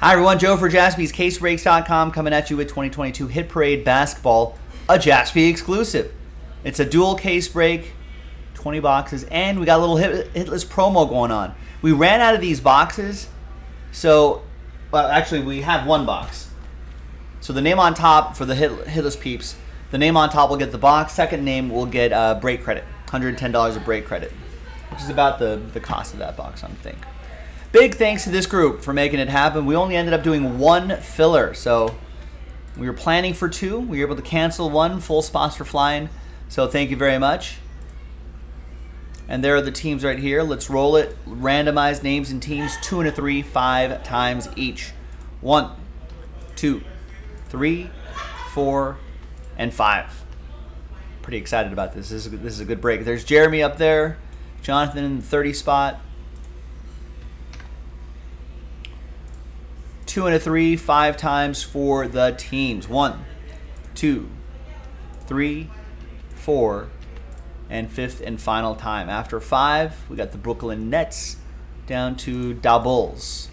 Hi everyone, Joe for Jaspy's CaseBreaks.com coming at you with 2022 Hit Parade Basketball, a Jaspy exclusive. It's a dual case break, 20 boxes, and we got a little hitless promo going on. We ran out of these boxes, so, well, actually we have one box. So the name on top for the hitless peeps, the name on top will get the box, second name will get break credit, $110 of break credit, which is about the cost of that box, I think. Big thanks to this group for making it happen. We only ended up doing one filler, so we were planning for two. We were able to cancel one, full spots for flying, so thank you very much. And there are the teams right here. Let's roll it. Randomized names and teams, 2 and 3, 5 times each. 1, 2, 3, 4, and 5. Pretty excited about this. This is a good break. There's Jeremy up there, Jonathan in the 30 spot. 2 and 3, 5 times for the teams. 1, 2, 3, 4, and fifth and final time. After 5, we got the Brooklyn Nets down to Thybulle.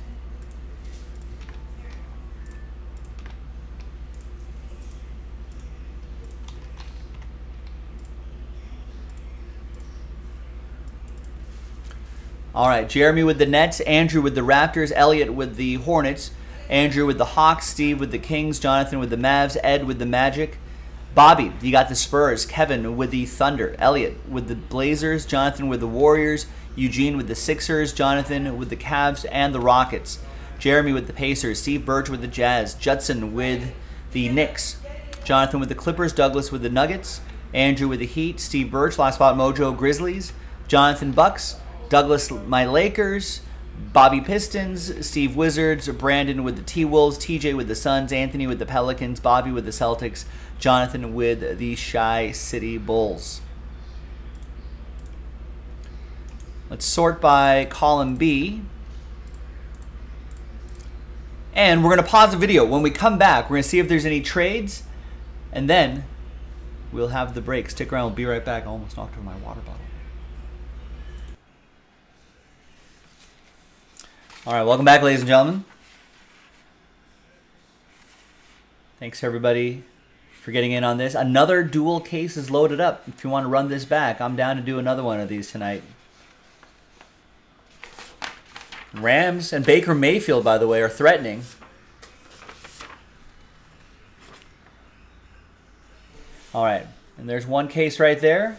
All right, Jeremy with the Nets, Andrew with the Raptors, Elliot with the Hornets, Andrew with the Hawks, Steve with the Kings, Jonathan with the Mavs, Ed with the Magic, Bobby, you got the Spurs, Kevin with the Thunder, Elliot with the Blazers, Jonathan with the Warriors, Eugene with the Sixers, Jonathan with the Cavs and the Rockets, Jeremy with the Pacers, Steve Birch with the Jazz, Judson with the Knicks, Jonathan with the Clippers, Douglas with the Nuggets, Andrew with the Heat, Steve Birch, Last Spot Mojo, Grizzlies, Jonathan Bucks, Douglas my Lakers, Bobby Pistons, Steve Wizards, Brandon with the T-Wolves, TJ with the Suns, Anthony with the Pelicans, Bobby with the Celtics, Jonathan with the Shy City Bulls. Let's sort by column B. And we're going to pause the video. When we come back, we're going to see if there's any trades, and then we'll have the break. Stick around. We'll be right back. I almost knocked over my water bottle. All right, welcome back, ladies and gentlemen. Thanks, everybody, for getting in on this. Another dual case is loaded up. If you want to run this back, I'm down to do another one of these tonight. Rams and Baker Mayfield, by the way, are threatening. All right, and there's one case right there.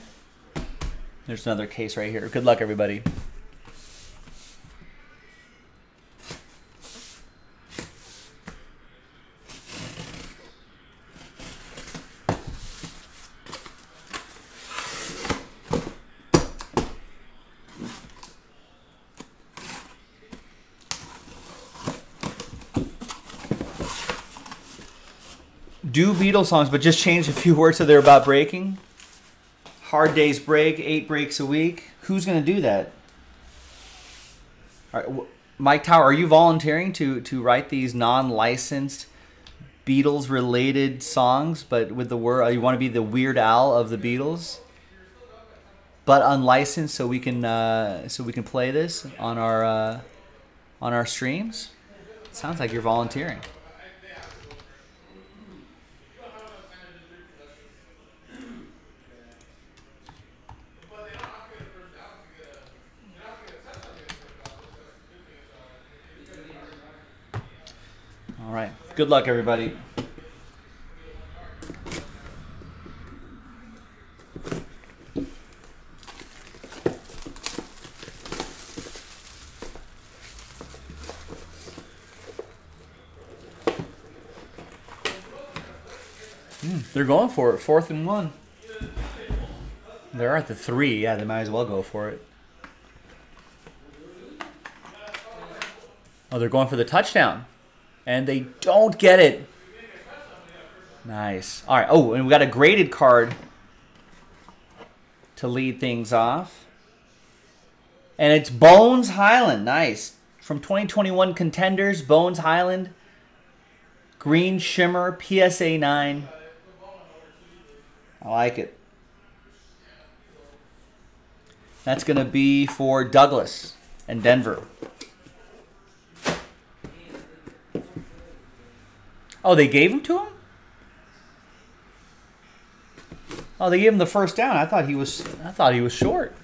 There's another case right here. Good luck, everybody. Do Beatles songs, but just change a few words that they're about breaking. Hard days break, 8 breaks a week. Who's going to do that? All right, Mike Tower, are you volunteering to write these non-licensed Beatles-related songs, but with the word, you want to be the Weird Al of the Beatles, but unlicensed, so we can play this on our streams? It sounds like you're volunteering. All right. Good luck, everybody. They're going for it. 4th and 1. They're at the 3. Yeah, they might as well go for it. Oh, they're going for the touchdown. And they don't get it. Nice. All right. Oh, and we got a graded card to lead things off. And it's Bones Highland. Nice. From 2021 Contenders, Bones Highland. Green Shimmer, PSA 9. I like it. That's going to be for Douglas and Denver. Oh, they gave him to him? Oh, they gave him the first down. I thought he was short.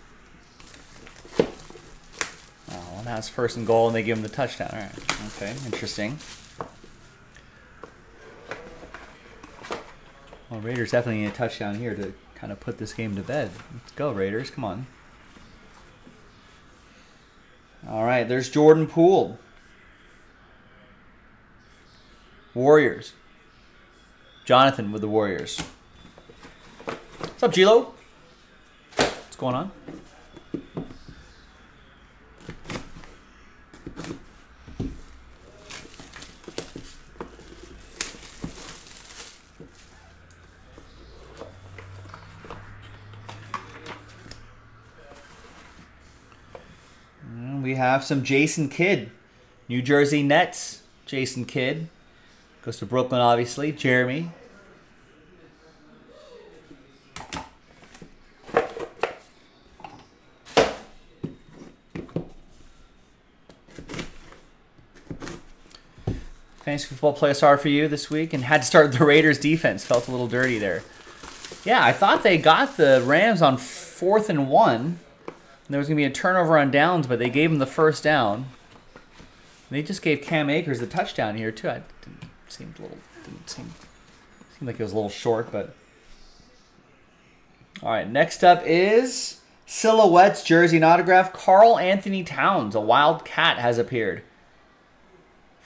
Oh, well, now it's first and goal, and they give him the touchdown. All right. Okay, interesting. Well, Raiders definitely need a touchdown here to kind of put this game to bed. Let's go, Raiders. Come on. All right, there's Jordan Poole. Warriors. Jonathan with the Warriors. What's up, Gilo? What's going on? We have some Jason Kidd. New Jersey Nets, Jason Kidd. Goes to Brooklyn, obviously. Jeremy. Fantasy football playoffs are for you this week, and had to start the Raiders defense. Felt a little dirty there. Yeah, I thought they got the Rams on 4th and 1. And there was going to be a turnover on downs, but they gave them the first down. And they just gave Cam Akers the touchdown here, too. Seemed like it was a little short, but all right. Next up is Silhouettes jersey and autograph. Carl Anthony Towns, a Wildcat, has appeared.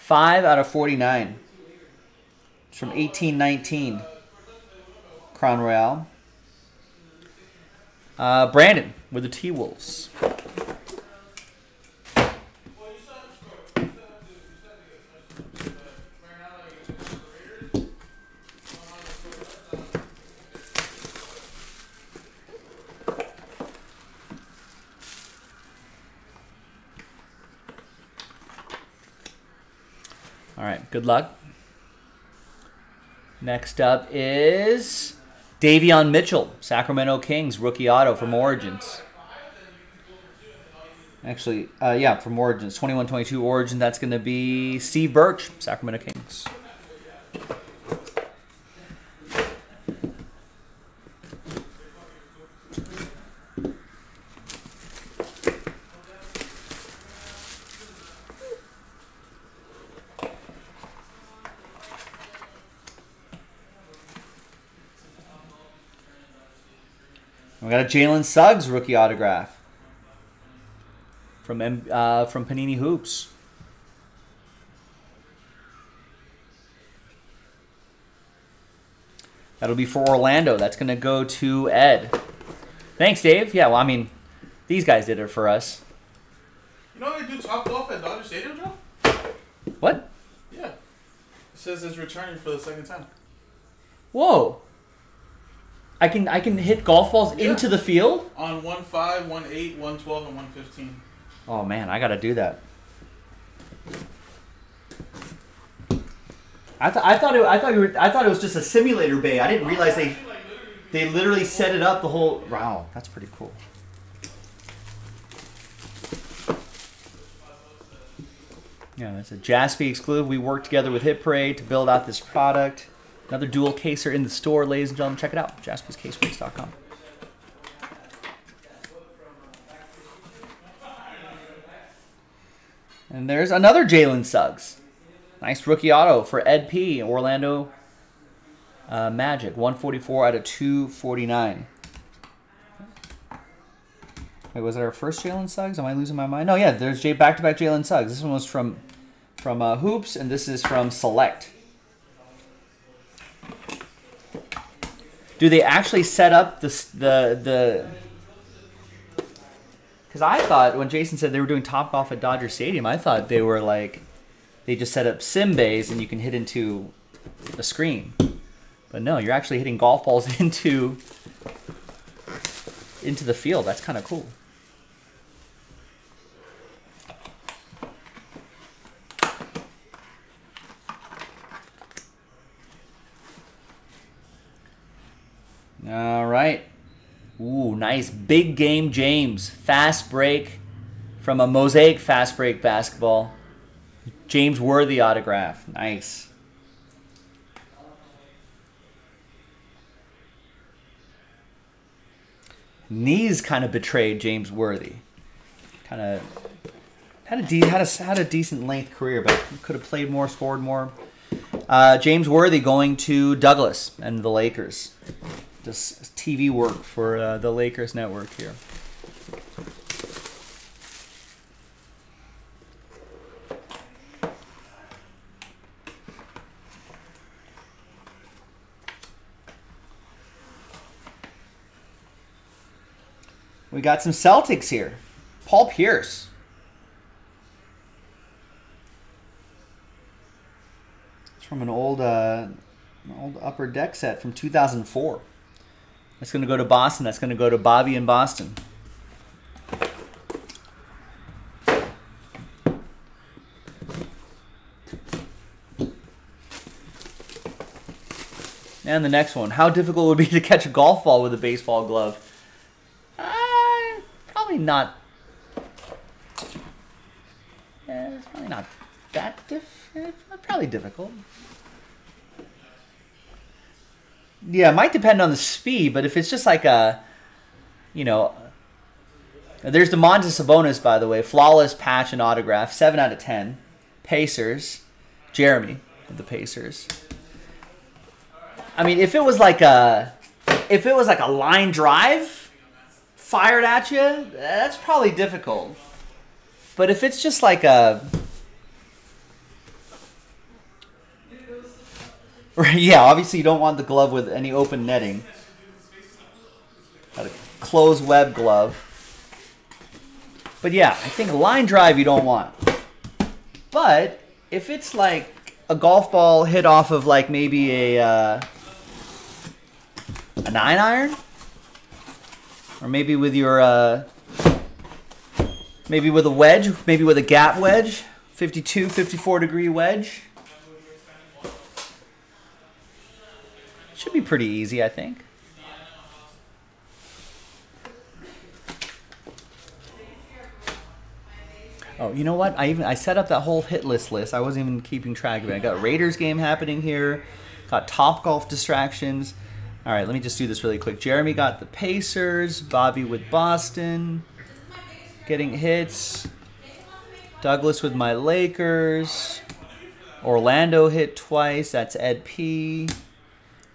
5/49. It's from 1819. Crown Royale. Brandon with the T-Wolves. All right, good luck. Next up is Davion Mitchell, Sacramento Kings, rookie auto from Origins. Actually, yeah, from Origins, 21-22 Origin. That's going to be Steve Birch, Sacramento Kings. We got a Jalen Suggs rookie autograph from Panini Hoops. That'll be for Orlando. That's going to go to Ed. Thanks, Dave. Yeah, well, I mean, these guys did it for us. You know they do top off at Dodger Stadium, Joe? What? Yeah. It says it's returning for the second time. Whoa. I can hit golf balls into the field? On 1-5, 1-8, 1-12, and 1-15. Oh, man, I got to do that. I thought it was just a simulator bay. I didn't realize they literally set it up the whole... Wow, that's pretty cool. Yeah, that's a Jaspy exclusive. We worked together with Hit Parade to build out this product. Another dual caser in the store, ladies and gentlemen. Check it out, Jaspy's CaseBreaks.com. And there's another Jalen Suggs. Nice rookie auto for Ed P. Orlando Magic. 144/249. Wait, was that our first Jalen Suggs? Am I losing my mind? No, yeah, there's back-to-back Jalen Suggs. This one was from Hoops, and this is from Select. Do they actually set up the? Because I thought when Jason said they were doing top off at Dodger Stadium, I thought they were like, they just set up sim bays and you can hit into a screen. But no, you're actually hitting golf balls into the field. That's kind of cool. All right. Ooh, nice big game, James. Fast break from a Mosaic Fast Break Basketball. James Worthy autograph. Nice. knees kind of betrayed James Worthy. Kind of had a decent length career, but could have played more, scored more. James Worthy going to Douglas and the Lakers. Just TV work for the Lakers network here. We got some Celtics here. Paul Pierce. It's from an old Upper Deck set from 2004. That's going to go to Boston. That's going to go to Bobby in Boston. And the next one. How difficult would it be to catch a golf ball with a baseball glove? It's probably not that difficult. Probably difficult. Yeah, it might depend on the speed, but if it's just like a, you know, there's the Montez Sabonis, by the way, flawless patch and autograph, 7/10, Pacers, Jeremy of the Pacers. I mean, if it was like a line drive fired at you, that's probably difficult. But if it's just like a... Yeah, obviously you don't want the glove with any open netting. Got a closed web glove. But yeah, I think a line drive you don't want. But if it's like a golf ball hit off of like maybe a 9-iron... Or maybe with your, maybe with a wedge, maybe with a gap wedge, 52, 54 degree wedge. Should be pretty easy, I think. Oh, you know what? I set up that whole hit list. I wasn't even keeping track of it. I got a Raiders game happening here. Got Topgolf distractions. All right, let me just do this really quick. Jeremy got the Pacers. Bobby with Boston. Getting hits. Douglas with my Lakers. Orlando hit twice. That's Ed P.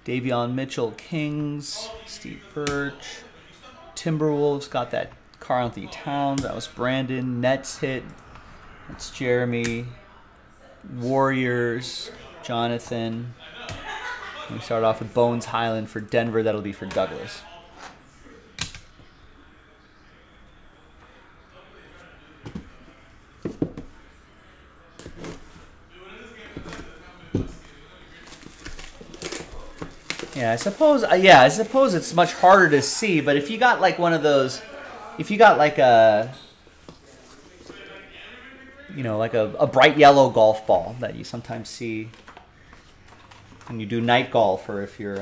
Davion Mitchell, Kings. Steve Birch. Timberwolves got that Carl Anthony Towns. That was Brandon. Nets hit. That's Jeremy. Warriors. Jonathan. We start off with Bones Highland for Denver. That'll be for Douglas. Yeah, I suppose it's much harder to see. But if you got like one of those, if you got like a, you know, like a bright yellow golf ball that you sometimes see. And you do night golf, or if you're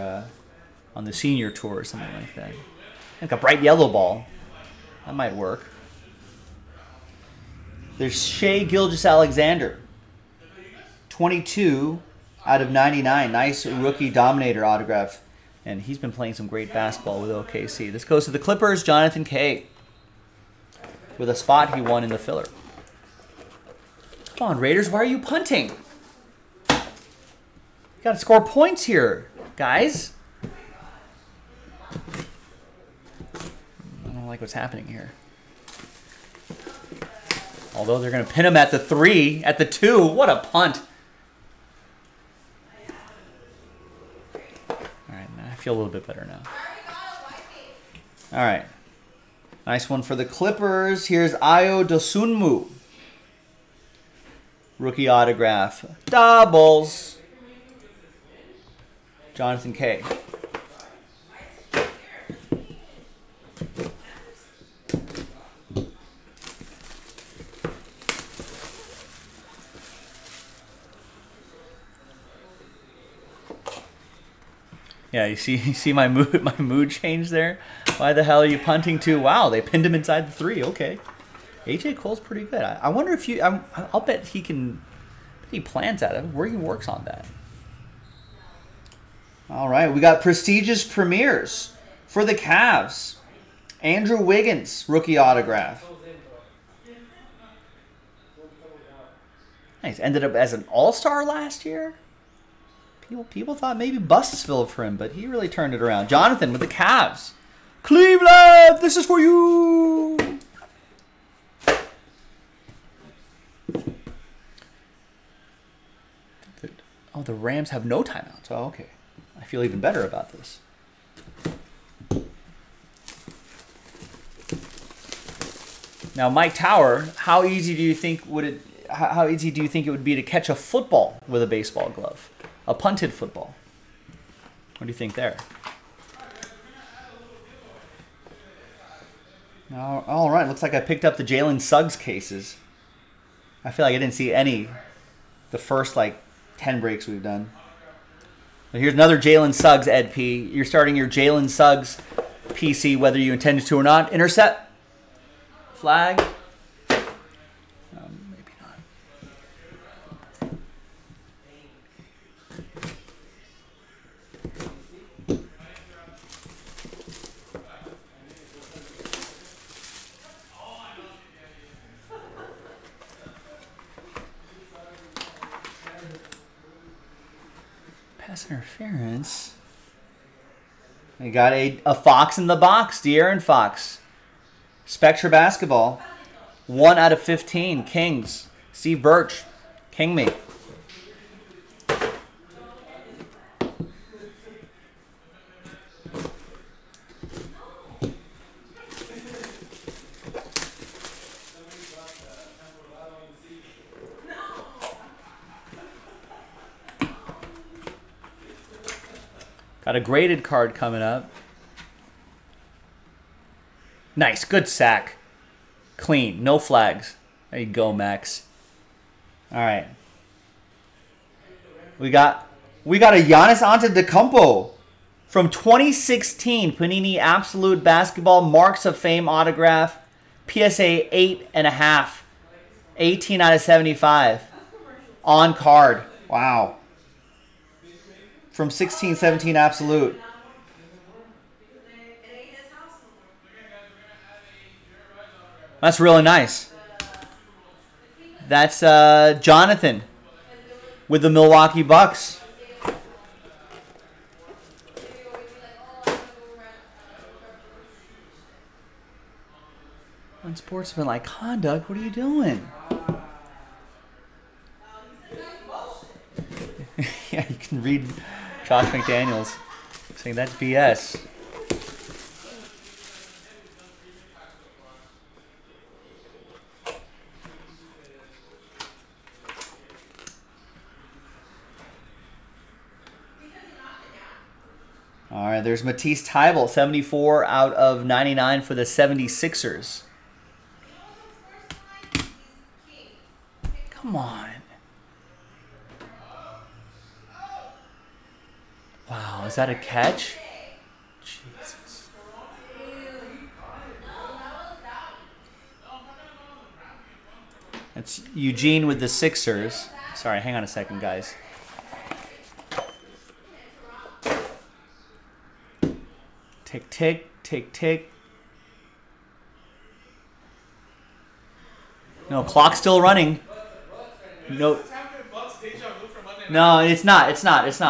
on the senior tour or something like that. Like a bright yellow ball. That might work. There's Shai Gilgeous-Alexander. 22/99. Nice rookie dominator autograph. And he's been playing some great basketball with OKC. This goes to the Clippers, Jonathan K. With a spot he won in the filler. Come on, Raiders, why are you punting? Got to score points here, guys. I don't like what's happening here. Although they're going to pin him at the 3, at the 2. What a punt. All right, I feel a little bit better now. All right. Nice one for the Clippers. Here's Ayo Dosunmu. Rookie autograph. Doubles. Jonathan K. Yeah, you see my mood change there. Why the hell are you punting to? Wow, they pinned him inside the 3. Okay, AJ Cole's pretty good. I wonder if you. I'll bet he can. He plans at it. Where he works on that. All right, we got prestigious premieres for the Cavs. Andrew Wiggins, rookie autograph. Nice. Ended up as an all-star last year. People thought maybe busts filled for him, but he really turned it around. Jonathan with the Cavs. Cleveland, this is for you. Oh, the Rams have no timeouts. Oh, okay. I feel even better about this. Now, Mike Tower, how easy do you think it would be to catch a football with a baseball glove? A punted football. What do you think there? All right, looks like I picked up the Jalen Suggs cases. I feel like I didn't see any the first, like, 10 breaks we've done. But here's another Jalen Suggs, Ed P. You're starting your Jalen Suggs PC, whether you intended to or not. Intercept. Flag. Maybe not. Pass interference. We got a Fox in the box, De'Aaron Fox. Spectra Basketball, 1 out of 15. Kings, Steve Birch, King me. Got a graded card coming up. Nice, good sack. Clean, no flags. There you go, Max. All right. We got a Giannis Antetokounmpo from 2016 Panini Absolute Basketball Marks of Fame autograph, PSA 8.5, 18 out of 75 on card. Wow. From 16-17 Absolute. That's really nice. That's Jonathan with the Milwaukee Bucks. Unsportsmanlike conduct, what are you doing? Yeah, you can read Josh McDaniels saying that's BS. All right, there's Matisse Thybulle, 74 out of 99 for the 76ers. Come on. Wow, is that a catch? Jesus. That's Eugene with the Sixers. Sorry, hang on a second, guys. Tick, tick, tick, tick. No, clock's still running. No. No, it's not. Joe,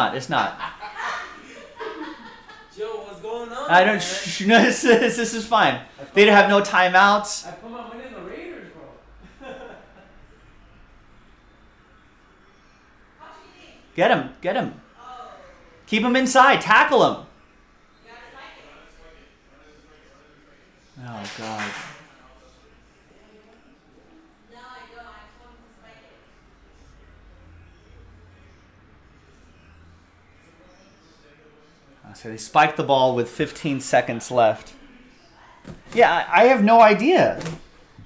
what's going on? I don't. No, this is fine. They have no timeouts. I put my money in the Raiders, bro. Get him, get him. Keep him inside. Tackle him. Oh, God. So they spiked the ball with 15 seconds left. Yeah, I have no idea.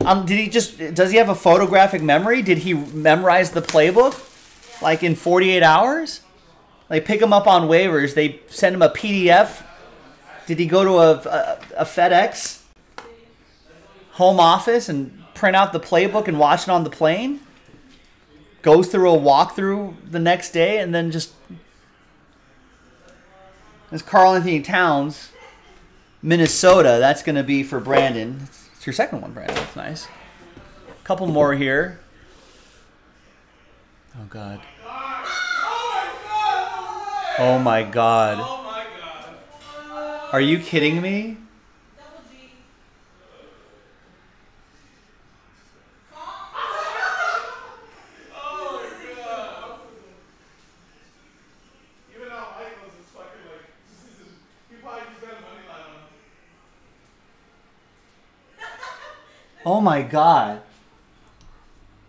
Does he have a photographic memory? Did he memorize the playbook like in 48 hours? They pick him up on waivers. They send him a PDF. Did he go to a FedEx? Home office and print out the playbook and watch it on the plane? Goes through a walkthrough the next day and then just... There's Carl Anthony Towns. Minnesota. That's going to be for Brandon. It's your second one, Brandon. That's nice. A couple more here. Oh, God. Oh, my God. Oh, my God. Are you kidding me? Oh my God.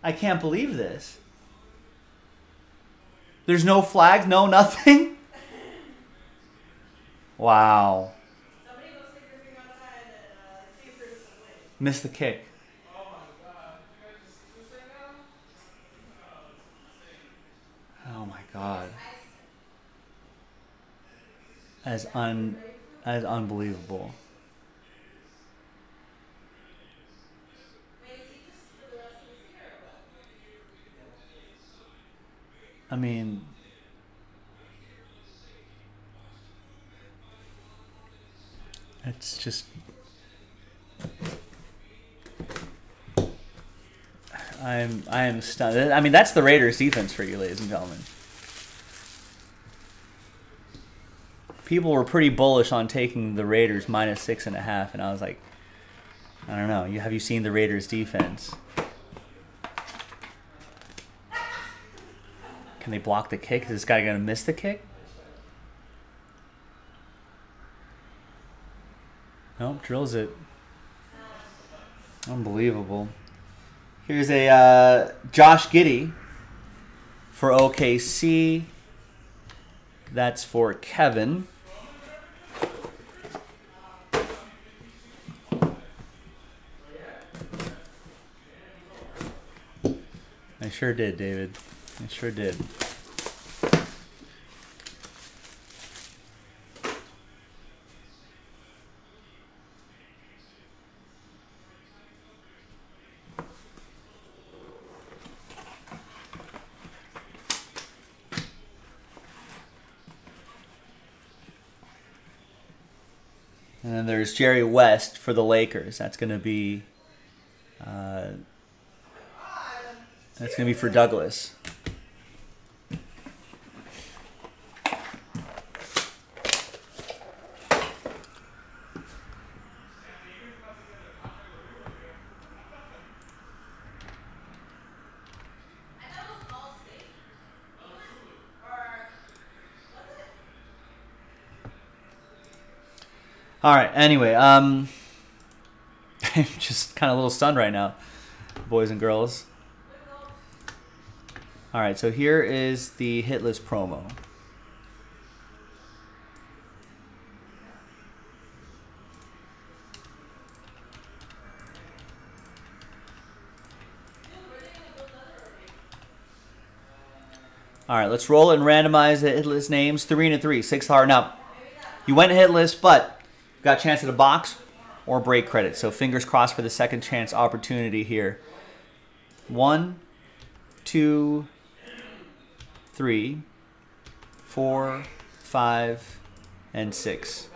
I can't believe this. There's no flags, no nothing? Wow. Somebody go stick your finger outside and see if there's a win. Missed the kick. Oh my God. You guys just lose right now? Oh my God. That is unbelievable. I mean, it's just, I am stunned. I mean, that's the Raiders defense for you, ladies and gentlemen. People were pretty bullish on taking the Raiders -6.5, and I was like, I don't know. Have you seen the Raiders defense? Can they block the kick? Is this guy going to miss the kick? Nope, drills it. Unbelievable. Here's a Josh Giddey for OKC. That's for Kevin. I sure did, David. I sure did. And then there's Jerry West for the Lakers. That's going to be for Douglas. All right, anyway, I'm just kind of a little stunned right now, boys and girls. All right, so here is the hit list promo. All right, let's roll and randomize the hit list names. 3 and 3, 6 hard. Now, you went hit list, but got a chance at a box or break credit. So fingers crossed for the second chance opportunity here. 1, 2, 3, 4, 5, and 6.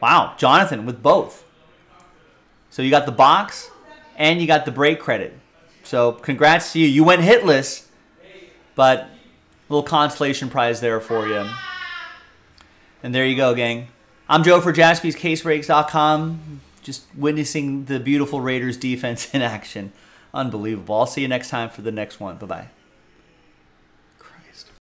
Wow, Jonathan with both. So you got the box and you got the break credit. So congrats to you. You went hitless, but a little consolation prize there for you. And there you go, gang. I'm Joe for Jaspy's CaseBreaks.com, just witnessing the beautiful Raiders defense in action. Unbelievable. I'll see you next time for the next one. Bye-bye.